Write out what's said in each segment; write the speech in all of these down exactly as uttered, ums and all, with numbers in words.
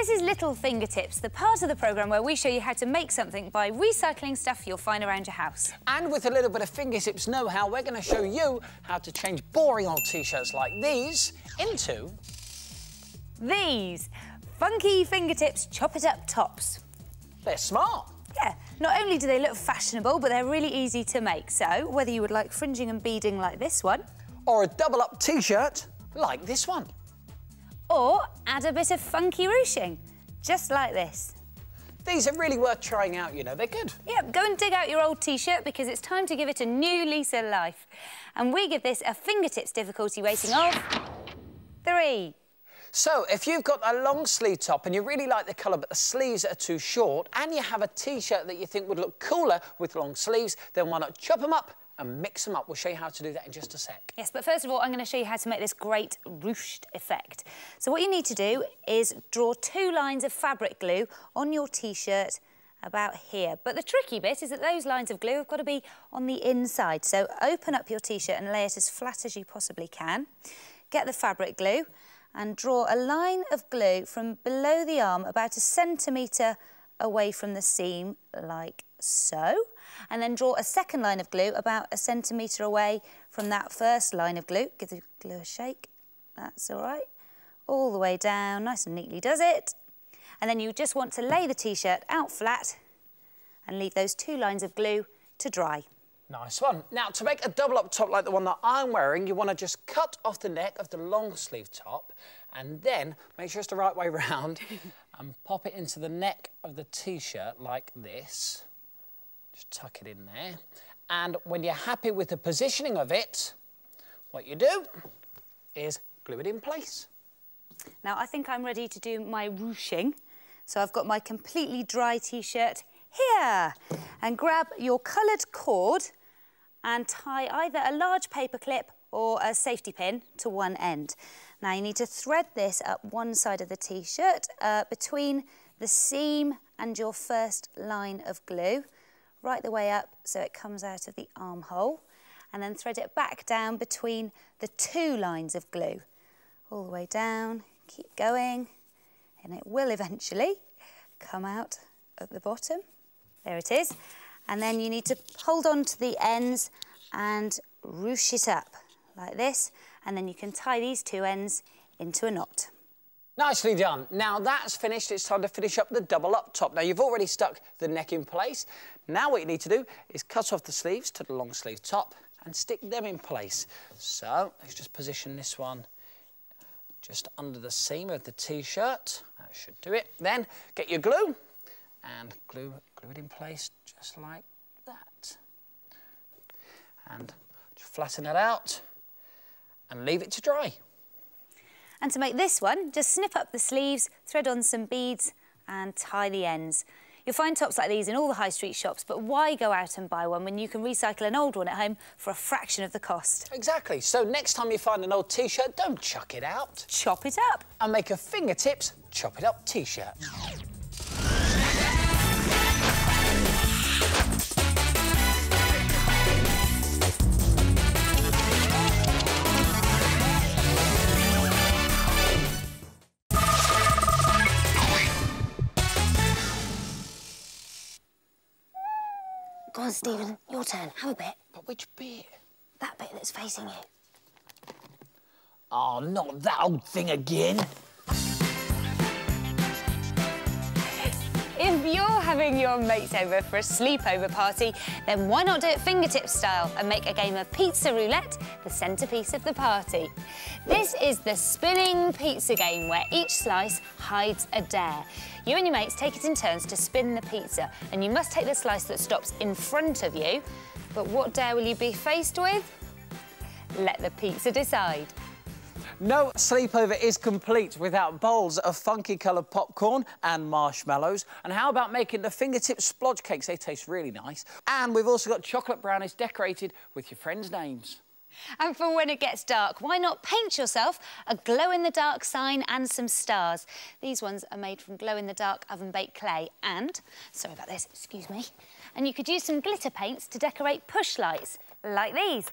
This is Little Finger Tips, the part of the programme where we show you how to make something by recycling stuff you'll find around your house. And with a little bit of Finger Tips know-how, we're going to show you how to change boring old T-shirts like these into... these. Funky Finger Tips chop-it-up tops. They're smart. Yeah. Not only do they look fashionable, but they're really easy to make. So, whether you would like fringing and beading like this one... or a double-up T-shirt like this one. Or add a bit of funky ruching, just like this. These are really worth trying out, you know, they're good. Yep, go and dig out your old T-shirt because it's time to give it a new lease of life. And we give this a Finger Tips difficulty rating of three. So, if you've got a long sleeve top and you really like the colour but the sleeves are too short and you have a T-shirt that you think would look cooler with long sleeves, then why not chop them up and mix them up. We'll show you how to do that in just a sec. Yes, but first of all, I'm going to show you how to make this great ruched effect. So what you need to do is draw two lines of fabric glue on your T-shirt about here. But the tricky bit is that those lines of glue have got to be on the inside. So open up your T-shirt and lay it as flat as you possibly can. Get the fabric glue and draw a line of glue from below the arm about a centimetre away from the seam, like so, and then draw a second line of glue about a centimetre away from that first line of glue. Give the glue a shake, that's all right, all the way down, nice and neatly does it. And then you just want to lay the T-shirt out flat and leave those two lines of glue to dry. Nice one. Now, to make a double-up top like the one that I'm wearing, you want to just cut off the neck of the long-sleeve top and then make sure it's the right way round and pop it into the neck of the T-shirt like this. Just tuck it in there. And when you're happy with the positioning of it, what you do is glue it in place. Now, I think I'm ready to do my ruching. So I've got my completely dry T-shirt here. And grab your coloured cord and tie either a large paper clip or a safety pin to one end. Now you need to thread this up one side of the T-shirt uh, between the seam and your first line of glue, right the way up so it comes out of the armhole, and then thread it back down between the two lines of glue. All the way down, keep going, and it will eventually come out at the bottom. There it is. And then you need to hold on to the ends and ruche it up like this. And then you can tie these two ends into a knot. Nicely done. Now that's finished, it's time to finish up the double up top. Now you've already stuck the neck in place. Now what you need to do is cut off the sleeves to the long sleeve top and stick them in place. So let's just position this one just under the seam of the T-shirt. That should do it. Then get your glue and glue, glue it in place just like that. And just flatten it out and leave it to dry. And to make this one, just snip up the sleeves, thread on some beads and tie the ends. You'll find tops like these in all the high street shops, but why go out and buy one when you can recycle an old one at home for a fraction of the cost? Exactly. So next time you find an old T-shirt, don't chuck it out. Chop it up. And make a Finger Tips chop it up T-shirt. Go on, Stephen, your turn. Have a bit. But which bit? That bit that's facing you. Oh, not that old thing again. If you're having your mates over for a sleepover party, then why not do it Finger Tips style and make a game of pizza roulette the centrepiece of the party? This is the spinning pizza game where each slice hides a dare. You and your mates take it in turns to spin the pizza and you must take the slice that stops in front of you. But what dare will you be faced with? Let the pizza decide. No sleepover is complete without bowls of funky coloured popcorn and marshmallows. And how about making the Finger Tips splodge cakes? They taste really nice. And we've also got chocolate brownies decorated with your friends' names. And for when it gets dark, why not paint yourself a glow-in-the-dark sign and some stars? These ones are made from glow-in-the-dark oven-baked clay and... sorry about this, excuse me. And you could use some glitter paints to decorate push lights, like these.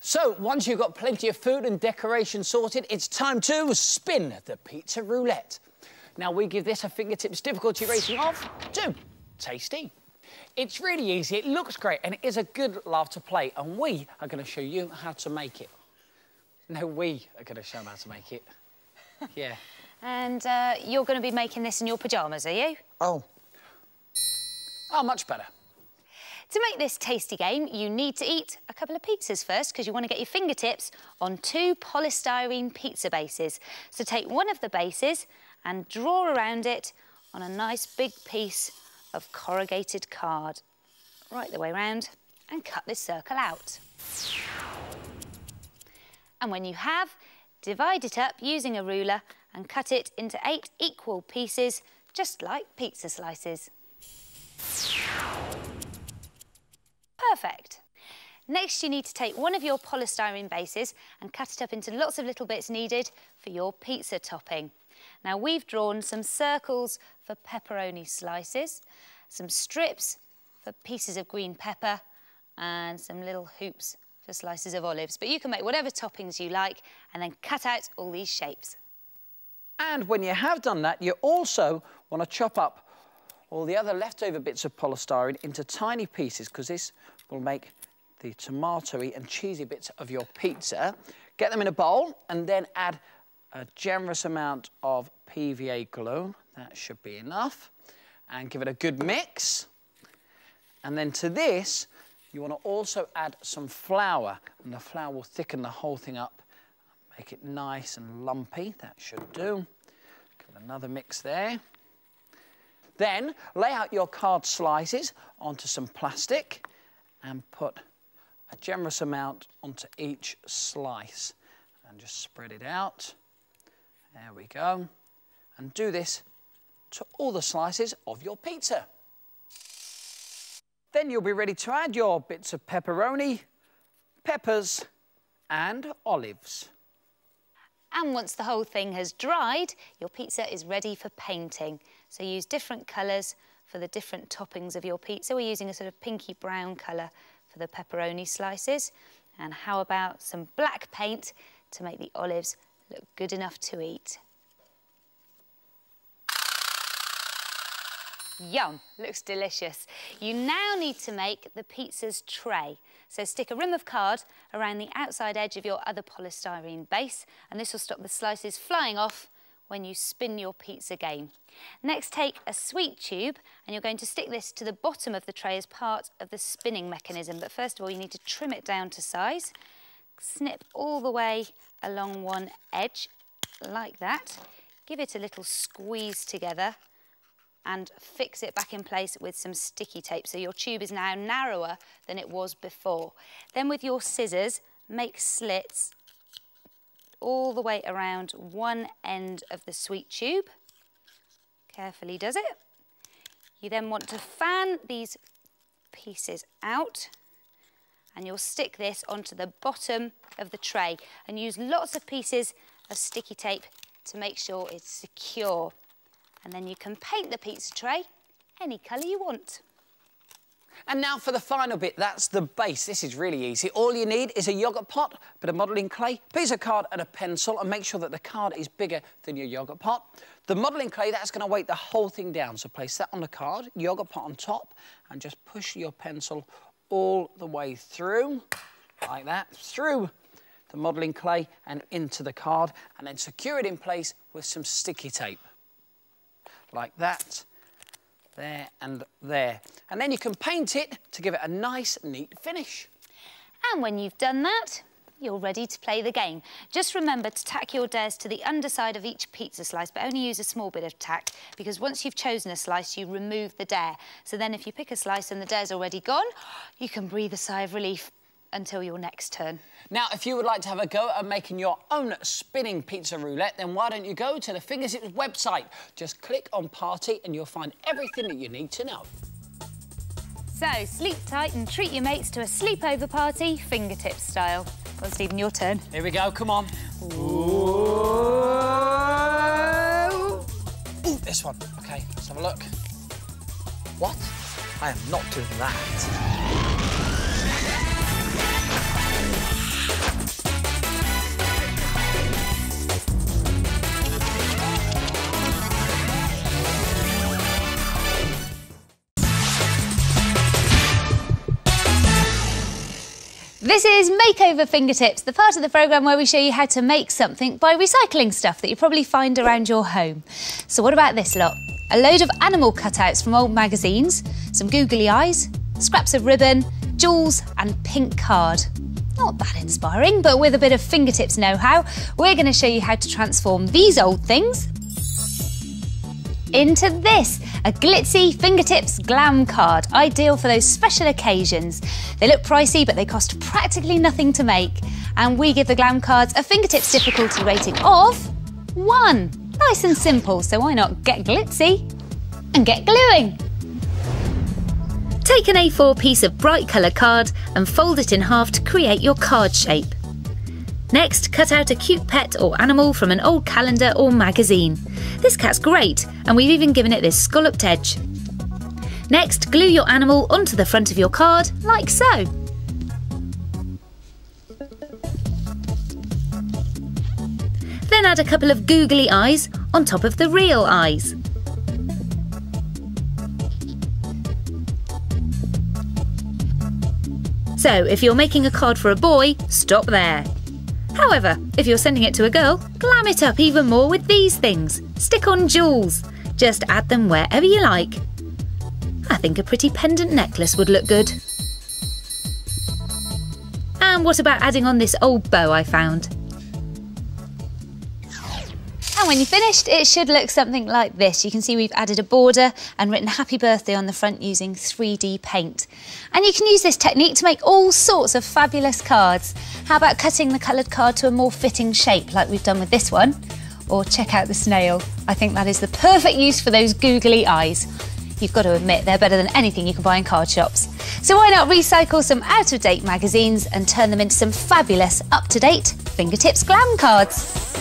So, once you've got plenty of food and decoration sorted, it's time to spin the pizza roulette. Now, we give this a Finger Tips difficulty rating of two. Tasty. It's really easy, it looks great, and it is a good laugh to play, and we are going to show you how to make it. No, we are going to show them how to make it. Yeah. And uh, you're going to be making this in your pyjamas, are you? Oh. Oh, much better. To make this tasty game, you need to eat a couple of pizzas first, because you want to get your fingertips on two polystyrene pizza bases. So take one of the bases and draw around it on a nice big piece of corrugated card. Right the way round, and cut this circle out. And when you have, divide it up using a ruler and cut it into eight equal pieces, just like pizza slices. Perfect. Next, you need to take one of your polystyrene bases and cut it up into lots of little bits needed for your pizza topping. Now, we've drawn some circles for pepperoni slices, some strips for pieces of green pepper, and some little hoops for slices of olives. But you can make whatever toppings you like and then cut out all these shapes. And when you have done that, you also want to chop up all the other leftover bits of polystyrene into tiny pieces, because this will make the tomatoey and cheesy bits of your pizza. Get them in a bowl and then add a generous amount of P V A glue. That should be enough. And give it a good mix. And then to this, you want to also add some flour, and the flour will thicken the whole thing up, make it nice and lumpy. That should do. Give it another mix there. Then lay out your card slices onto some plastic and put a generous amount onto each slice and just spread it out. There we go. And do this to all the slices of your pizza. Then you'll be ready to add your bits of pepperoni, peppers and olives. And once the whole thing has dried, your pizza is ready for painting. So use different colours for the different toppings of your pizza. We're using a sort of pinky brown colour for the pepperoni slices. And how about some black paint to make the olives look good enough to eat? Yum, looks delicious. You now need to make the pizza's tray. So stick a rim of card around the outside edge of your other polystyrene base, and this will stop the slices flying off when you spin your pizza game. Next, take a sweet tube and you're going to stick this to the bottom of the tray as part of the spinning mechanism. But first of all, you need to trim it down to size. Snip all the way along one edge, like that. Give it a little squeeze together and fix it back in place with some sticky tape. So your tube is now narrower than it was before. Then with your scissors, make slits all the way around one end of the sweet tube. Carefully does it. You then want to fan these pieces out and you'll stick this onto the bottom of the tray and use lots of pieces of sticky tape to make sure it's secure. And then you can paint the pizza tray any colour you want. And now for the final bit, that's the base. This is really easy. All you need is a yoghurt pot, a bit of modelling clay, piece of card and a pencil, and make sure that the card is bigger than your yoghurt pot. The modelling clay, that's going to weight the whole thing down, so place that on the card, yoghurt pot on top, and just push your pencil all the way through, like that, through the modelling clay and into the card, and then secure it in place with some sticky tape. Like that, there and there. And then you can paint it to give it a nice, neat finish. And when you've done that, you're ready to play the game. Just remember to tack your dares to the underside of each pizza slice, but only use a small bit of tack, because once you've chosen a slice, you remove the dare. So then if you pick a slice and the dare's already gone, you can breathe a sigh of relief until your next turn. Now, if you would like to have a go at making your own spinning pizza roulette, then why don't you go to the Finger Tips website? Just click on Party and you'll find everything that you need to know. So, sleep tight and treat your mates to a sleepover party, Finger Tips style. Go on, Stephen, your turn. Here we go, come on. Ooh. Ooh, this one. OK, let's have a look. What? I am not doing that. This is Makeover Finger Tips, the part of the programme where we show you how to make something by recycling stuff that you probably find around your home. So what about this lot? A load of animal cutouts from old magazines, some googly eyes, scraps of ribbon, jewels and pink card. Not that inspiring, but with a bit of Finger Tips know-how, we're going to show you how to transform these old things into this, a glitzy fingertips glam card, ideal for those special occasions. They look pricey, but they cost practically nothing to make. And we give the glam cards a fingertips difficulty rating of one. Nice and simple, so why not get glitzy and get gluing? Take an A four piece of bright colour card and fold it in half to create your card shape. Next, cut out a cute pet or animal from an old calendar or magazine. This cat's great, and we've even given it this scalloped edge. Next, glue your animal onto the front of your card, like so. Then add a couple of googly eyes on top of the real eyes. So, if you're making a card for a boy, stop there. However, if you're sending it to a girl, glam it up even more with these things. Stick on jewels. Just add them wherever you like. I think a pretty pendant necklace would look good. And what about adding on this old bow I found? And when you're finished, it should look something like this. You can see we've added a border and written happy birthday on the front using three D paint. And you can use this technique to make all sorts of fabulous cards. How about cutting the coloured card to a more fitting shape like we've done with this one? Or check out the snail. I think that is the perfect use for those googly eyes. You've got to admit they're better than anything you can buy in card shops. So why not recycle some out-of-date magazines and turn them into some fabulous up-to-date Finger Tips glam cards?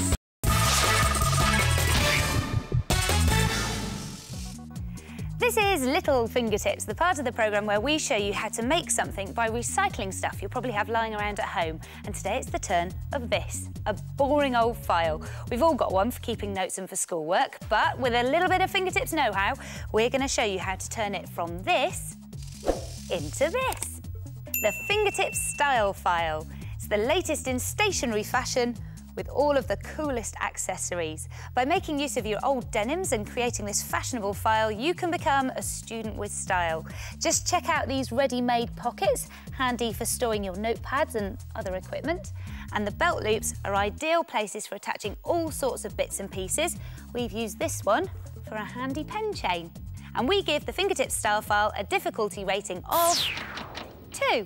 This is Little Finger Tips, the part of the programme where we show you how to make something by recycling stuff you'll probably have lying around at home. And today it's the turn of this, a boring old file. We've all got one for keeping notes and for schoolwork, but with a little bit of Finger Tips know-how, we're going to show you how to turn it from this into this. The Finger Tips Style File. It's the latest in stationery fashion, with all of the coolest accessories. By making use of your old denims and creating this fashionable file, you can become a student with style. Just check out these ready-made pockets, handy for storing your notepads and other equipment. And the belt loops are ideal places for attaching all sorts of bits and pieces. We've used this one for a handy pen chain. And we give the Finger Tips Style File a difficulty rating of two.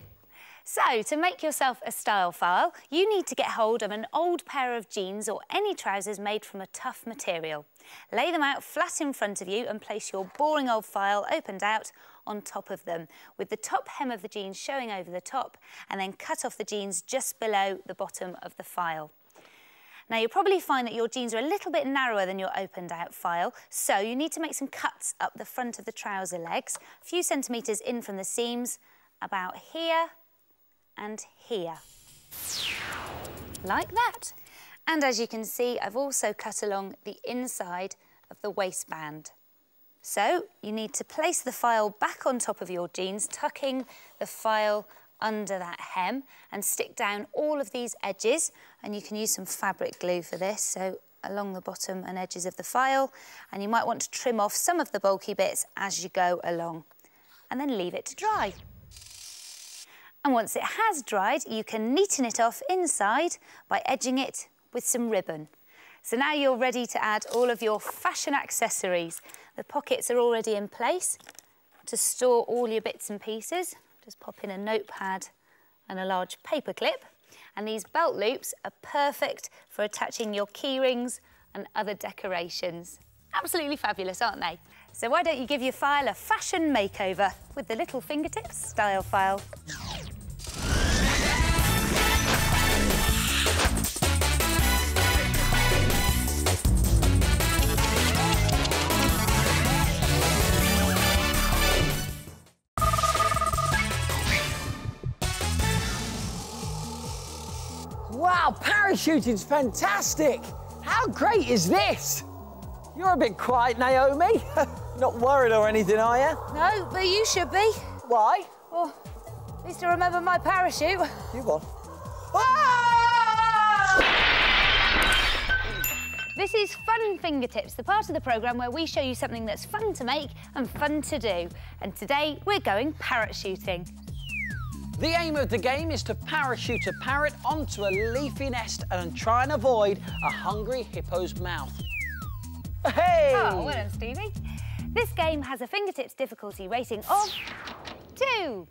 So, to make yourself a style file, you need to get hold of an old pair of jeans or any trousers made from a tough material. Lay them out flat in front of you and place your boring old file, opened out, on top of them, with the top hem of the jeans showing over the top, and then cut off the jeans just below the bottom of the file. Now, you'll probably find that your jeans are a little bit narrower than your opened out file, so you need to make some cuts up the front of the trouser legs, a few centimetres in from the seams, about here, and here, like that. And as you can see, I've also cut along the inside of the waistband. So you need to place the file back on top of your jeans, tucking the file under that hem, and stick down all of these edges. And you can use some fabric glue for this, so along the bottom and edges of the file. And you might want to trim off some of the bulky bits as you go along, and then leave it to dry. And once it has dried, you can neaten it off inside by edging it with some ribbon. So now you're ready to add all of your fashion accessories. The pockets are already in place to store all your bits and pieces. Just pop in a notepad and a large paper clip. And these belt loops are perfect for attaching your key rings and other decorations. Absolutely fabulous, aren't they? So why don't you give your file a fashion makeover with the Little Finger Tips Style File. Wow, parachuting's fantastic! How great is this? You're a bit quiet, Naomi. Not worried or anything, are you? No, but you should be. Why? Well, At least I remember my parachute. You won. This is Fun Finger Tips, the part of the programme where we show you something that's fun to make and fun to do. And today, we're going parachuting. The aim of the game is to parachute a parrot onto a leafy nest and try and avoid a hungry hippo's mouth. Hey! Oh, well done, Stevie. This game has a Finger Tips difficulty rating of two.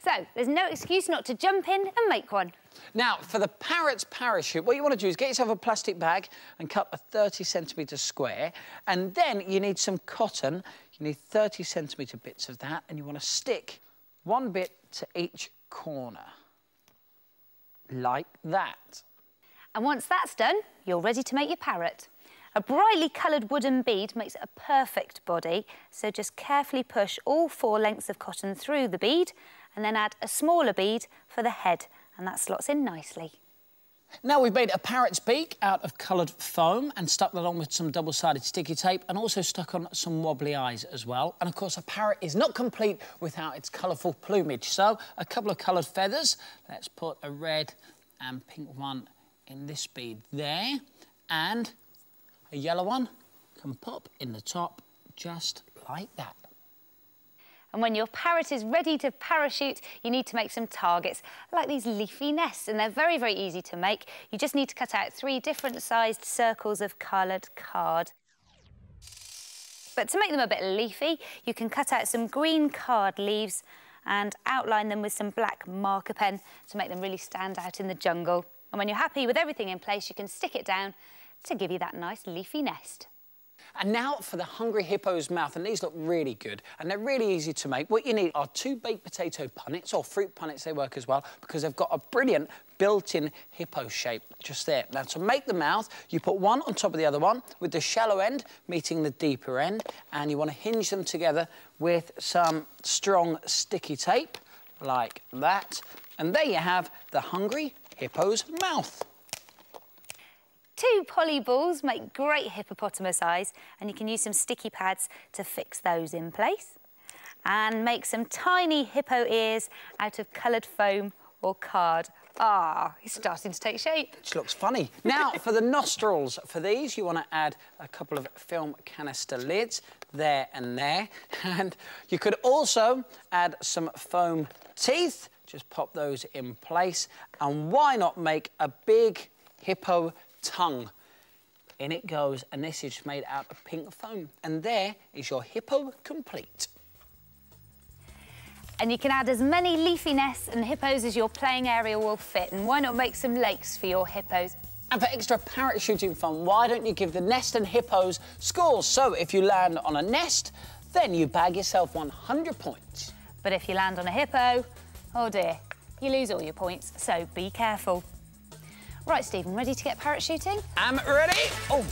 So, there's no excuse not to jump in and make one. Now, for the parrot's parachute, what you want to do is get yourself a plastic bag and cut a thirty centimetre square, and then you need some cotton. You need thirty centimetre bits of that, and you want to stick one bit to each corner. Like that. And once that's done, you're ready to make your parrot. A brightly coloured wooden bead makes a perfect body, so just carefully push all four lengths of cotton through the bead, and then add a smaller bead for the head, and that slots in nicely. Now we've made a parrot's beak out of coloured foam and stuck that on with some double-sided sticky tape and also stuck on some wobbly eyes as well. And, of course, a parrot is not complete without its colourful plumage. So, a couple of coloured feathers. Let's put a red and pink one in this bead there. And a yellow one can pop in the top just like that. And when your parrot is ready to parachute, you need to make some targets, like these leafy nests, and they're very, very easy to make. You just need to cut out three different sized circles of coloured card. But to make them a bit leafy, you can cut out some green card leaves and outline them with some black marker pen to make them really stand out in the jungle. And when you're happy with everything in place, you can stick it down to give you that nice leafy nest. And now for the hungry hippo's mouth, and these look really good, and they're really easy to make. What you need are two baked potato punnets, or fruit punnets, they work as well, because they've got a brilliant built-in hippo shape just there. Now, to make the mouth, you put one on top of the other one, with the shallow end meeting the deeper end, and you want to hinge them together with some strong sticky tape, like that. And there you have the hungry hippo's mouth. Two poly balls make great hippopotamus eyes, and you can use some sticky pads to fix those in place. And make some tiny hippo ears out of coloured foam or card. Ah, it's starting to take shape. Which looks funny. Now, for the nostrils, for these, you want to add a couple of film canister lids, there and there. And you could also add some foam teeth. Just pop those in place. And why not make a big hippo tongue. In it goes, and this is made out of pink foam. And there is your hippo complete. And you can add as many leafy nests and hippos as your playing area will fit. And why not make some lakes for your hippos? And for extra parachuting fun, why don't you give the nest and hippos scores? So if you land on a nest, then you bag yourself one hundred points. But if you land on a hippo, oh dear, you lose all your points, so be careful. Right, Stephen, ready to get parachuting? I'm ready. Oh.